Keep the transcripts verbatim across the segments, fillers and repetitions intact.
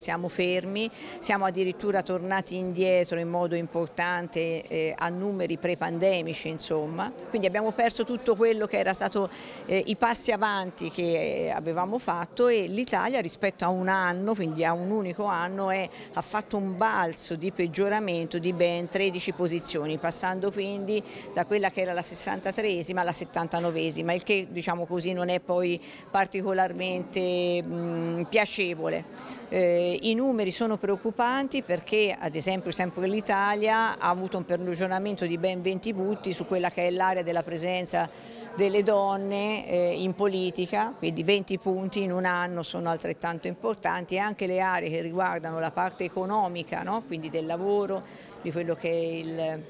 Siamo fermi, siamo addirittura tornati indietro in modo importante eh, a numeri pre-pandemici, insomma. Quindi abbiamo perso tutto quello che era stato eh, i passi avanti che eh, avevamo fatto, e l'Italia rispetto a un anno, quindi a un unico anno, è, ha fatto un balzo di peggioramento di ben tredici posizioni, passando quindi da quella che era la sessantatreesima alla settantanovesima, il che, diciamo così, non è poi particolarmente mh, piacevole. Eh, I numeri sono preoccupanti perché, ad esempio, sempre l'Italia ha avuto un peggioramento di ben venti punti su quella che è l'area della presenza delle donne eh, in politica, quindi venti punti in un anno sono altrettanto importanti, e anche le aree che riguardano la parte economica, no? Quindi del lavoro, di quello che è il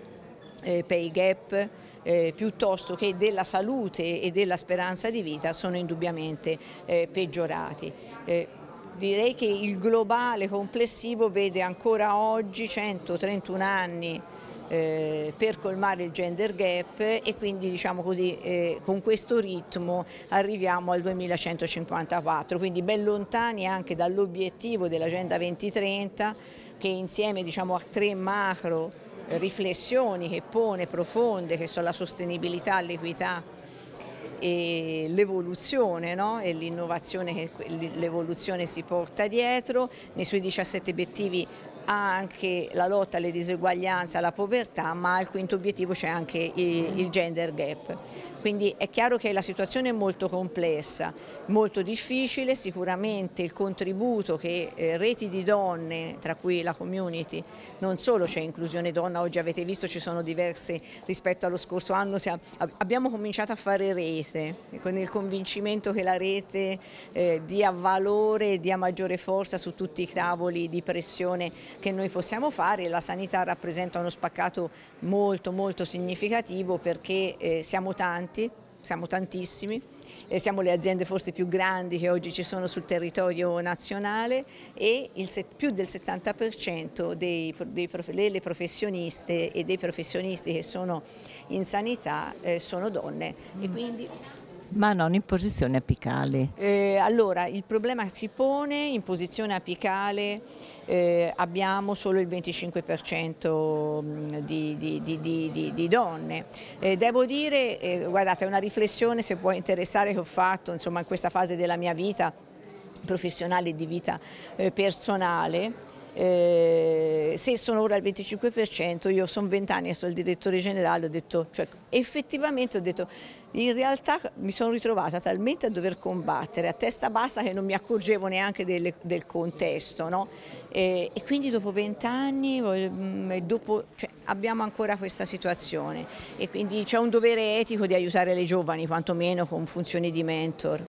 eh, pay gap, eh, piuttosto che della salute e della speranza di vita, sono indubbiamente eh, peggiorati. Eh, Direi che il globale complessivo vede ancora oggi centotrentuno anni eh, per colmare il gender gap, e quindi, diciamo così, eh, con questo ritmo arriviamo al duemilacentocinquantaquattro, quindi ben lontani anche dall'obiettivo dell'Agenda venti trenta, che insieme, diciamo, a tre macro eh, riflessioni che pone profonde, che sono la sostenibilità, l'equità e l'evoluzione, no? E l'innovazione che l'evoluzione si porta dietro. Nei suoi diciassette obiettivi ha anche la lotta alle diseguaglianze, alla povertà, ma al quinto obiettivo c'è anche il gender gap. Quindi è chiaro che la situazione è molto complessa, molto difficile. Sicuramente il contributo che reti di donne, tra cui la community, non solo c'è Inclusione Donna, oggi avete visto ci sono diverse rispetto allo scorso anno, abbiamo cominciato a fare rete con il convincimento che la rete dia valore e dia maggiore forza su tutti i tavoli di pressione che noi possiamo fare. La sanità rappresenta uno spaccato molto molto significativo, perché eh, siamo tanti, siamo tantissimi, eh, siamo le aziende forse più grandi che oggi ci sono sul territorio nazionale, e il più del settanta per cento dei, dei prof, delle professioniste e dei professionisti che sono in sanità eh, sono donne. Mm. E quindi... Ma non in posizione apicale. Eh, allora, il problema si pone: in posizione apicale eh, abbiamo solo il venticinque per cento di, di, di, di, di donne. Eh, devo dire, eh, guardate, è una riflessione, se può interessare, che ho fatto, insomma, in questa fase della mia vita professionale e di vita eh, personale. Eh, se sono ora al venticinque per cento, io sono vent'anni e sono il direttore generale, ho detto, cioè, effettivamente ho detto, in realtà mi sono ritrovata talmente a dover combattere a testa bassa che non mi accorgevo neanche delle, del contesto, no? eh, e quindi dopo vent'anni dopo, cioè, abbiamo ancora questa situazione, e quindi c'è un dovere etico di aiutare le giovani, quantomeno con funzioni di mentor.